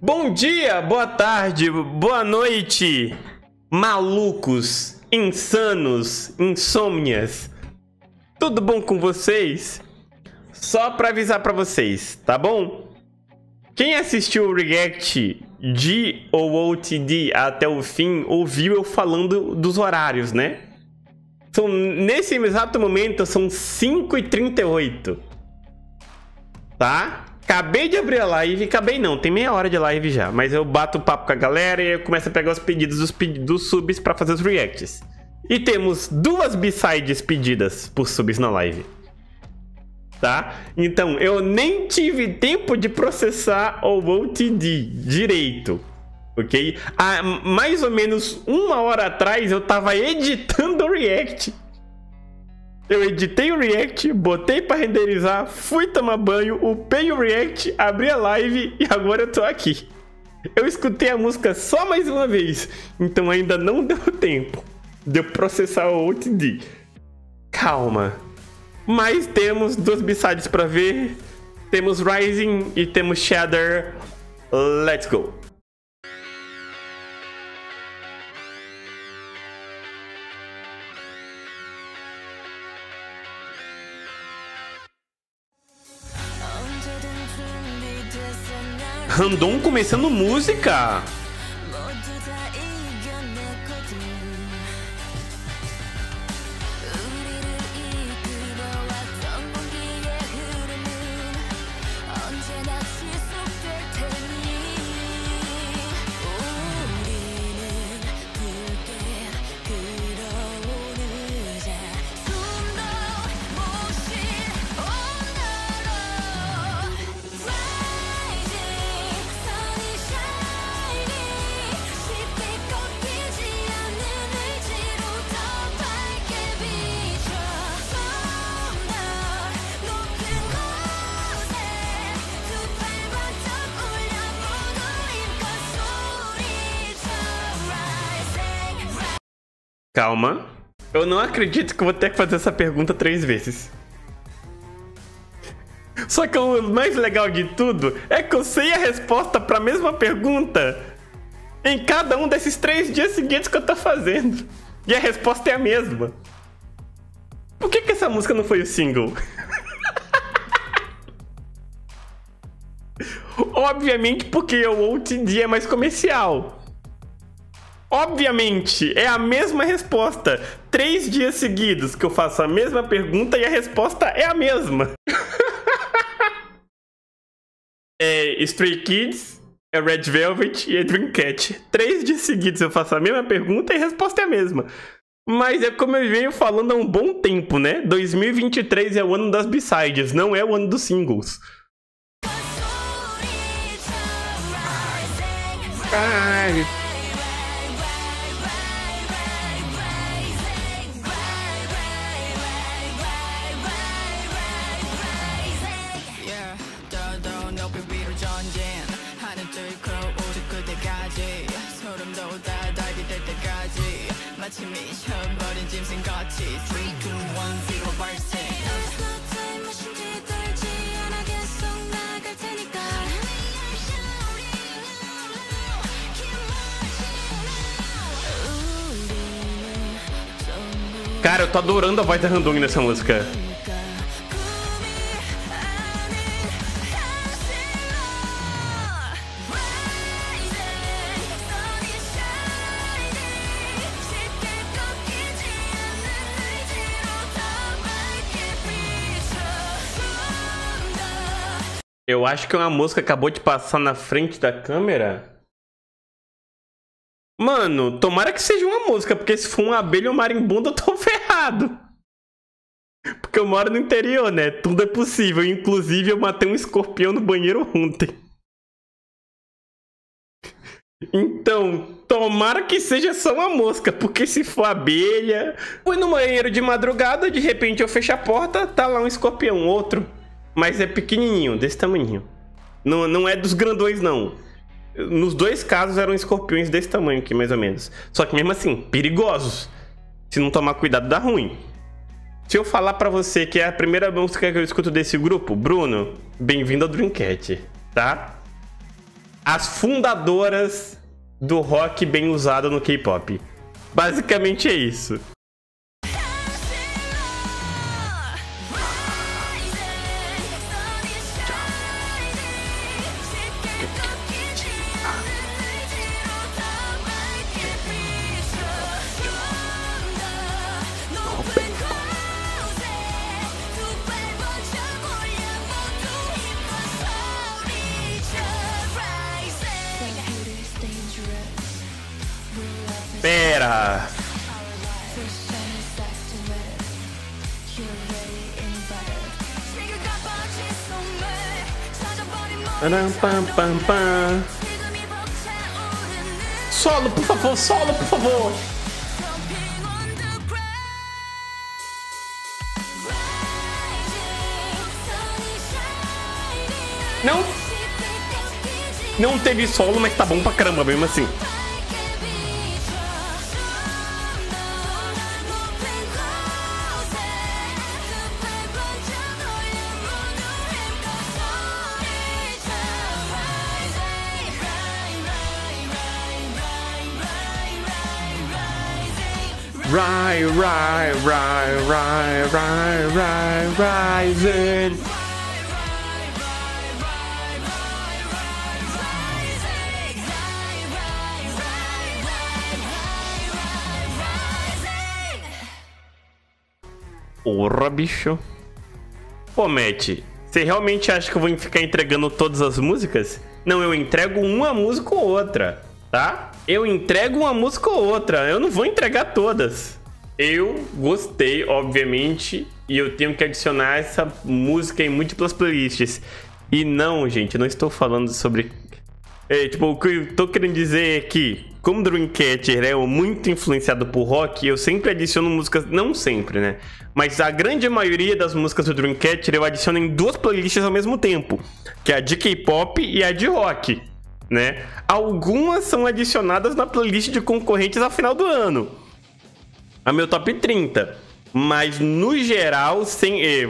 Bom dia, boa tarde, boa noite, malucos, insanos, insômnias. Tudo bom com vocês? Só pra avisar pra vocês, tá bom? Quem assistiu o react de OOTD até o fim, ouviu eu falando dos horários, né? São, nesse exato momento, são 5h38. Tá? Acabei de abrir a live, acabei não, tem meia hora de live já, mas eu bato o papo com a galera e eu começo a pegar os pedidos dos subs pra fazer os reacts. E temos 2 B-sides pedidas por subs na live. Tá? Então, eu nem tive tempo de processar o OOTD direito, ok? Há mais ou menos 1 hora atrás eu tava editando o react. Eu editei o react, botei pra renderizar, fui tomar banho, upei o react, abri a live e agora eu tô aqui. Eu escutei a música só mais uma vez, então ainda não deu tempo de eu processar o OOTD. Calma. Mas temos 2 B-sides pra ver, temos Rising e temos Shatter. Let's go! Random começando música. Calma, eu não acredito que eu vou ter que fazer essa pergunta 3 vezes. Só que o mais legal de tudo é que eu sei a resposta para a mesma pergunta em cada um desses 3 dias seguintes que eu tô fazendo. E a resposta é a mesma. Por que essa música não foi o single? Obviamente porque o OOTD é mais comercial. Obviamente, é a mesma resposta. 3 dias seguidos que eu faço a mesma pergunta e a resposta é a mesma. É Stray Kids, é Red Velvet e é Dreamcatcher. 3 dias seguidos eu faço a mesma pergunta e a resposta é a mesma. Mas é como eu venho falando há um bom tempo, né? 2023 é o ano das B-sides, não é o ano dos singles. Ai... Cara, eu tô adorando a voz da Randong nessa música. Eu acho que uma mosca acabou de passar na frente da câmera. Mano, tomara que seja uma mosca, porque se for uma abelha ou marimbondo eu tô ferrado. Porque eu moro no interior, né? Tudo é possível. Inclusive eu matei um escorpião no banheiro ontem. Então, tomara que seja só uma mosca, porque se for abelha... Fui no banheiro de madrugada, de repente eu fecho a porta, tá lá um escorpião, outro. Mas é pequenininho, desse tamanho. Não, não é dos grandões, não. Nos 2 casos eram escorpiões desse tamanho aqui, mais ou menos. Só que mesmo assim, perigosos. Se não tomar cuidado, dá ruim. Se eu falar pra você que é a primeira música que eu escuto desse grupo, Bruno, bem-vindo ao Dreamcatcher, tá? as fundadoras do rock bem usado no K-pop. Basicamente é isso. Pera. Solo, por favor, solo, por favor. Não. Não teve solo, mas tá bom pra caramba mesmo assim. Rising. Porra, bicho. Pô, Matt, você realmente acha que eu vou ficar entregando todas as músicas? Não, eu entrego uma música ou outra, tá? Eu entrego uma música ou outra, eu não vou entregar todas. Eu gostei, obviamente, e eu tenho que adicionar essa música em múltiplas playlists. E não, gente, eu não estou falando sobre... o que eu tô querendo dizer é que, como Dreamcatcher é muito influenciado por rock, eu sempre adiciono músicas... Não sempre, né? Mas a grande maioria das músicas do Dreamcatcher eu adiciono em duas playlists ao mesmo tempo, que é a de K-pop e a de rock. Né? Algumas são adicionadas na playlist de concorrentes ao final do ano, a meu top 30, mas no geral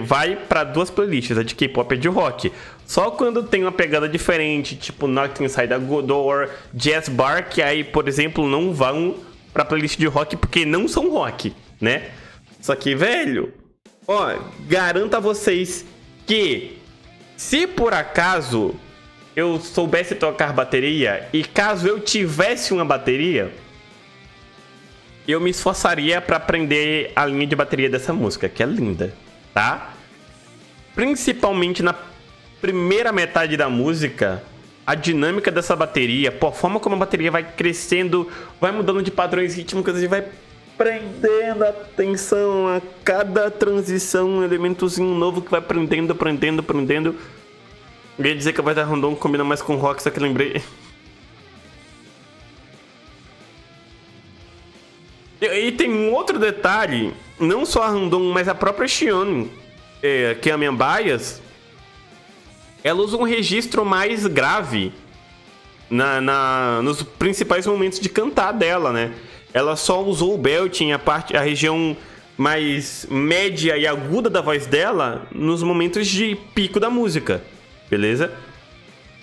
vai para duas playlists, a de K-pop e a de rock. Só quando tem uma pegada diferente, tipo Knocked Inside a Door, Jazz Bar, que aí, por exemplo, não vão para playlist de rock porque não são rock, né? Só que, velho, ó, garanto a vocês que se por acaso eu soubesse tocar bateria, e caso eu tivesse uma bateria, eu me esforçaria pra aprender a linha de bateria dessa música, que é linda, tá? Principalmente na primeira metade da música, a dinâmica dessa bateria, pô, a forma como a bateria vai crescendo, vai mudando de padrões rítmicos e vai prendendo a atenção a cada transição, um elementozinho novo que vai prendendo. Eu ia dizer que a voz da Rondon combina mais com rock, só que lembrei. E tem um outro detalhe, não só a Rondon, mas a própria Siyeon, que é a minha bias, ela usa um registro mais grave nos principais momentos de cantar dela, né? Ela só usou o belting, a região mais média e aguda da voz dela, nos momentos de pico da música. Beleza?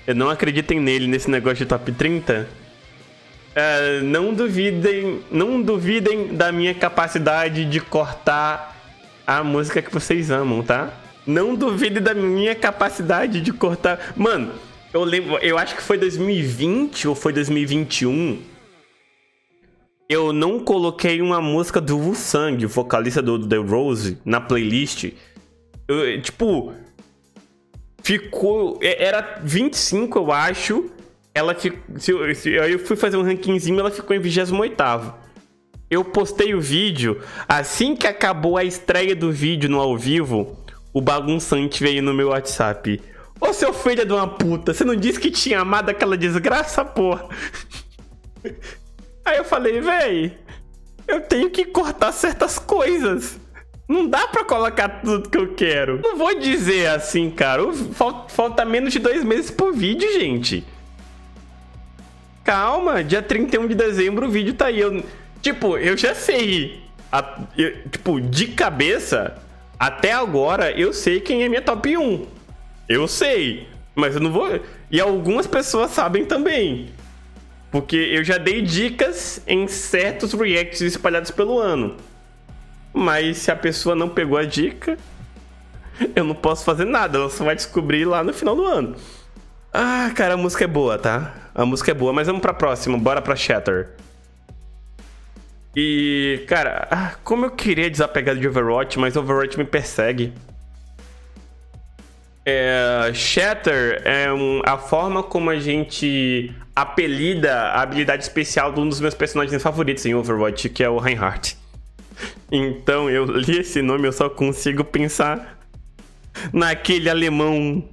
Eu não acreditem nele, nesse negócio de top 30. Não duvidem da minha capacidade de cortar a música que vocês amam, tá? Não duvidem da minha capacidade de cortar... Mano, eu lembro... Eu acho que foi 2020 ou foi 2021. Eu não coloquei uma música do Wu-Sang, o vocalista do The Rose, na playlist. Ficou... Era 25, eu acho. Ela ficou... Aí eu fui fazer um rankingzinho, ela ficou em 28º. Eu postei o vídeo. Assim que acabou a estreia do vídeo no ao vivo, o bagunçante veio no meu WhatsApp. Ô, seu filho de uma puta, você não disse que tinha amado aquela desgraça, porra? Aí eu falei, véi, eu tenho que cortar certas coisas. Não dá pra colocar tudo que eu quero. Não vou dizer assim, cara. Falta menos de 2 meses pro vídeo, gente. Calma, dia 31 de dezembro o vídeo tá aí. Eu já sei. De cabeça, até agora, eu sei quem é minha top 1. Eu sei. Mas eu não vou... E algumas pessoas sabem também, porque eu já dei dicas em certos reacts espalhados pelo ano. Mas se a pessoa não pegou a dica, eu não posso fazer nada, ela só vai descobrir lá no final do ano. Ah, cara, a música é boa, tá? A música é boa, mas vamos pra próxima, bora pra Shatter. E, cara, como eu queria desapegar de Overwatch, mas Overwatch me persegue. Shatter é a forma como a gente apelida a habilidade especial de um dos meus personagens favoritos em Overwatch, que é o Reinhardt. Então, eu li esse nome, eu só consigo pensar naquele alemão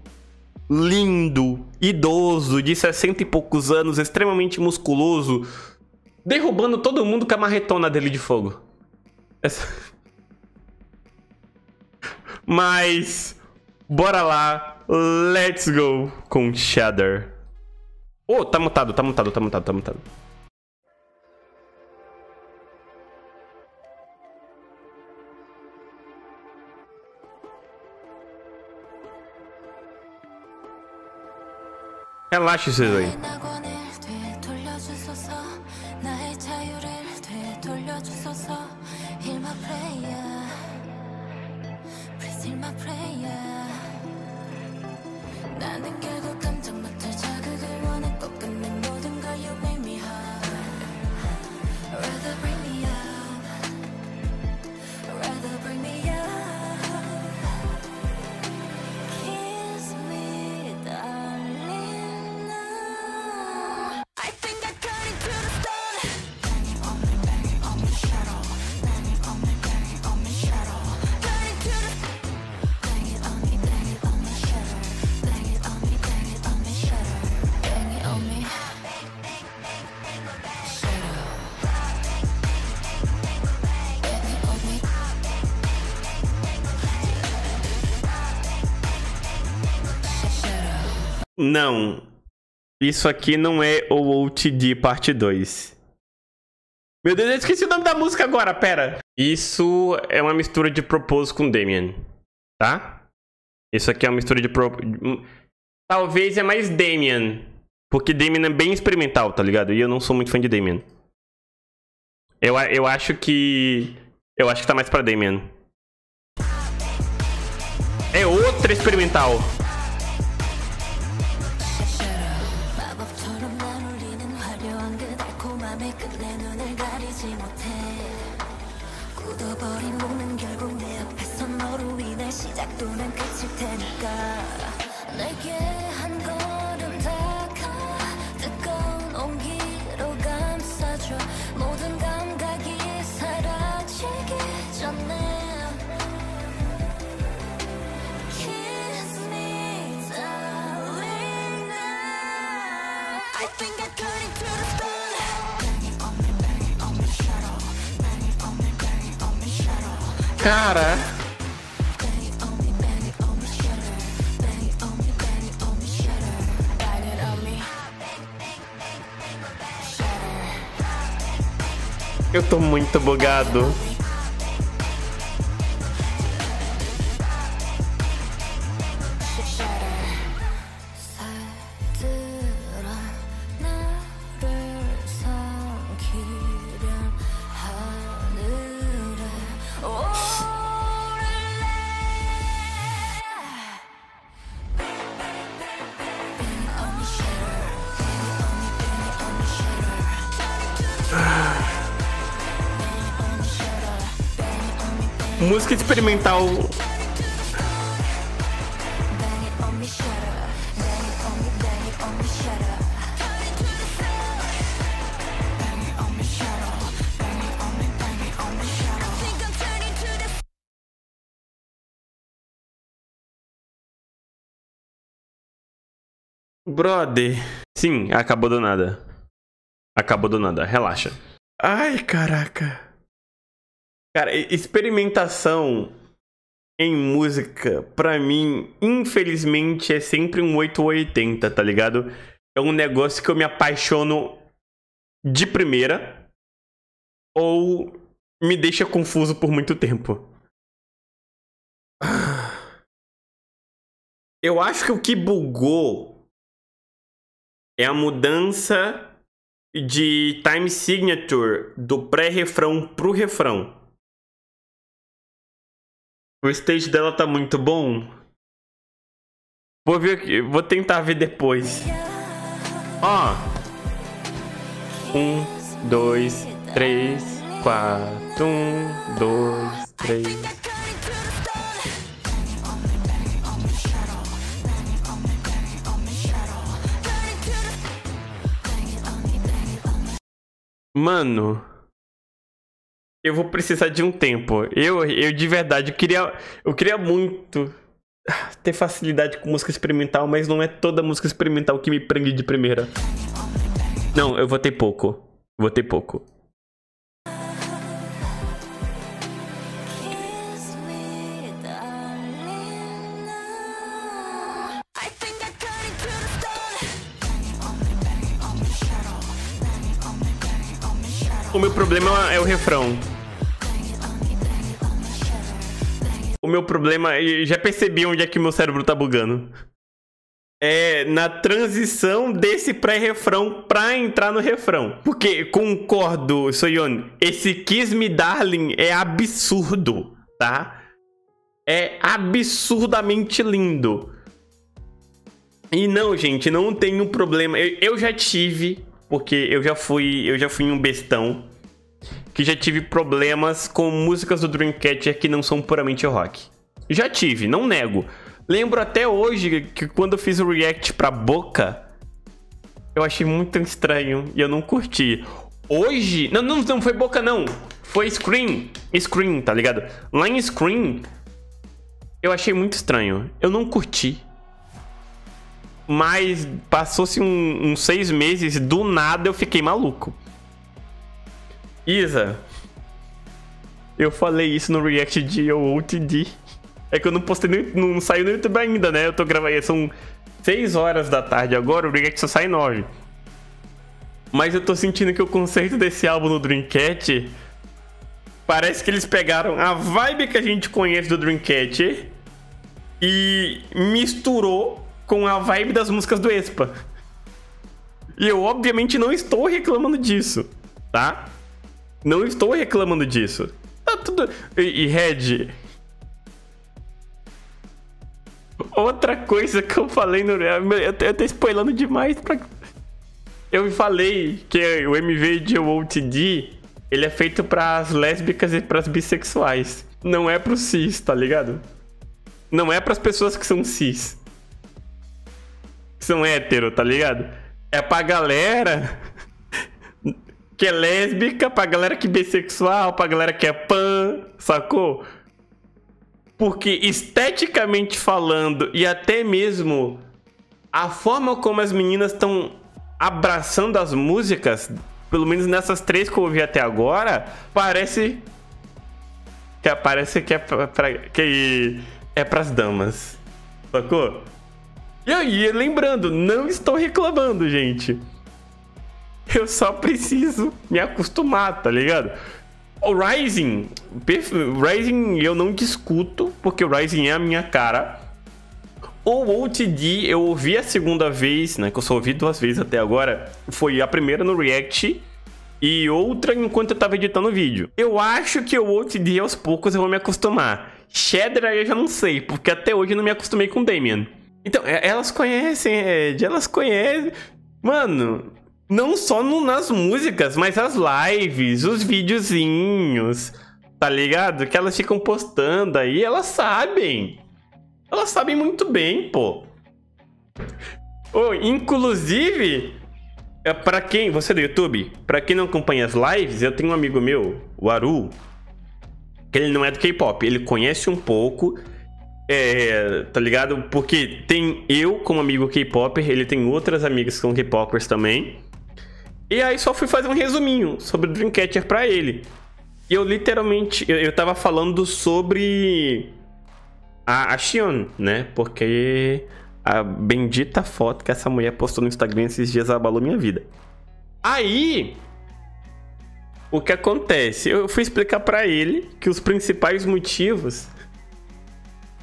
lindo, idoso, de 60 e poucos anos, extremamente musculoso, derrubando todo mundo com a marretona dele de fogo. Mas, bora lá, let's go com Shatter. Oh, tá mutado, tá mutado, tá mutado, tá mutado. Relaxa vocês aí. Não, isso aqui não é o OTD parte 2. Meu Deus, eu esqueci o nome da música agora, pera. Isso é uma mistura de Propose com Damien, tá? Isso aqui é uma mistura de talvez é mais Damien, porque Damien é bem experimental, tá ligado? E eu não sou muito fã de Damien. Eu acho que... eu acho que tá mais pra Damien. É outra experimental. Cara, eu tô muito bugado. Música experimental. Brother. Sim, acabou do nada. Acabou do nada, relaxa. Ai, caraca. Cara, experimentação em música, pra mim, infelizmente, é sempre um 8 ou 80, tá ligado? É um negócio que eu me apaixono de primeira ou me deixa confuso por muito tempo. Eu acho que o que bugou é a mudança de time signature do pré-refrão pro refrão. O stage dela tá muito bom. Vou ver aqui, vou tentar ver depois. Ó. 1, 2, 3, 4. 1, 2, 3. Mano, eu vou precisar de um tempo. Eu de verdade, eu queria muito ter facilidade com música experimental, mas não é toda música experimental que me prende de primeira. Não, eu vou ter pouco. Vou ter pouco. O meu problema é o refrão. O meu problema... Eu já percebi onde é que meu cérebro tá bugando. É na transição desse pré-refrão pra entrar no refrão. Porque, concordo, Siyeon, esse Kiss Me Darling é absurdo, tá? É absurdamente lindo. E não, gente, não tem um problema. Eu já tive... Porque eu já fui um bestão que já tive problemas com músicas do Dreamcatcher que não são puramente rock. Já tive, não nego. Lembro até hoje que quando eu fiz o react pra Boca, eu achei muito estranho e eu não curti. Hoje... Não foi Boca, não. Foi Scream. Scream, tá ligado? Lá em Scream, eu achei muito estranho. Eu não curti. Mas passou-se uns 6 meses, do nada eu fiquei maluco. Isa, eu falei isso no react de OOTD. É que eu não postei, não saiu no YouTube ainda, né? Eu tô gravando, são 6 horas da tarde agora, o react só sai 9. Mas eu tô sentindo que o conceito desse álbum no Dreamcatcher, parece que eles pegaram a vibe que a gente conhece do Dreamcatcher e misturou com a vibe das músicas do Expa. E eu obviamente não estou reclamando disso, tá? Não estou reclamando disso. Tá tudo... E Red, outra coisa que eu falei no... Eu tô spoilando demais pra... Eu falei que o MV de OOTD, ele é feito pras lésbicas e pras bissexuais. Não é pro cis, tá ligado? Não é pras pessoas que são cis, são hétero, tá ligado? É pra galera que é lésbica, pra galera que é bissexual, pra galera que é pan, sacou? Porque esteticamente falando, e até mesmo a forma como as meninas estão abraçando as músicas, pelo menos nessas 3 que eu ouvi até agora, parece que é pras damas, sacou? E aí, lembrando, não estou reclamando, gente. Eu só preciso me acostumar, tá ligado? O Rising eu não discuto, porque o Rising é a minha cara. O OOTD eu ouvi a segunda vez, né? Que eu só ouvi 2 vezes até agora. Foi a primeira no React e outra enquanto eu tava editando o vídeo. Eu acho que o OOTD aos poucos eu vou me acostumar. Shader eu já não sei, porque até hoje eu não me acostumei com o Damien. Então, elas conhecem, Ed, elas conhecem. Mano, não só nas músicas, mas as lives, os videozinhos, tá ligado? Que elas ficam postando aí, elas sabem. Elas sabem muito bem, pô. Oh, inclusive, pra quem... Você é do YouTube? Pra quem não acompanha as lives, eu tenho um amigo meu, o Aru, que ele não é do K-pop, ele conhece um pouco... É, tá ligado? Porque tem eu como amigo K-Popper, ele tem outras amigas que são K-Poppers também. E aí só fui fazer um resuminho sobre o Dreamcatcher pra ele. E eu literalmente, eu tava falando sobre a Siyeon, né? Porque a bendita foto que essa mulher postou no Instagram esses dias abalou minha vida. Aí... O que acontece? Eu fui explicar pra ele que os principais motivos...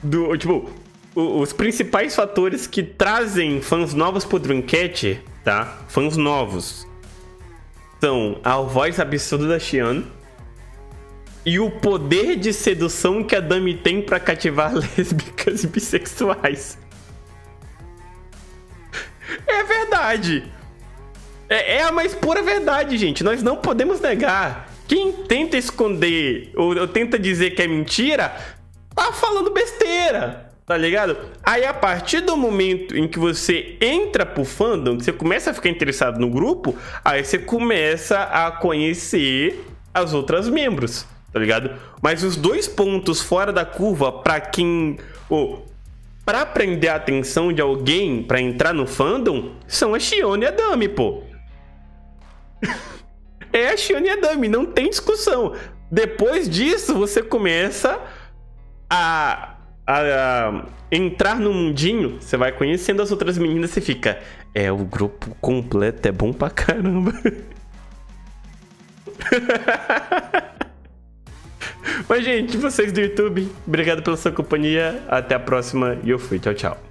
Do, tipo, os principais fatores que trazem fãs novos pro Dreamcatcher, tá? Fãs novos são a voz absurda da Siyeon e o poder de sedução que a Dami tem pra cativar lésbicas e bissexuais. É verdade! É a mais pura verdade, gente. Nós não podemos negar. Quem tenta esconder ou tenta dizer que é mentira, tá falando besteira, tá ligado? Aí, a partir do momento em que você entra pro fandom, que você começa a ficar interessado no grupo, aí você começa a conhecer as outras membros, tá ligado? Mas os dois pontos fora da curva pra quem... pra prender a atenção de alguém pra entrar no fandom, são a Siyeon e a Dami, pô. É a Siyeon e a Dami, não tem discussão. Depois disso, você começa a entrar no mundinho, você vai conhecendo as outras meninas e fica... É, o grupo completo é bom pra caramba. Mas, gente, vocês do YouTube, obrigado pela sua companhia. Até a próxima e eu fui. Tchau, tchau.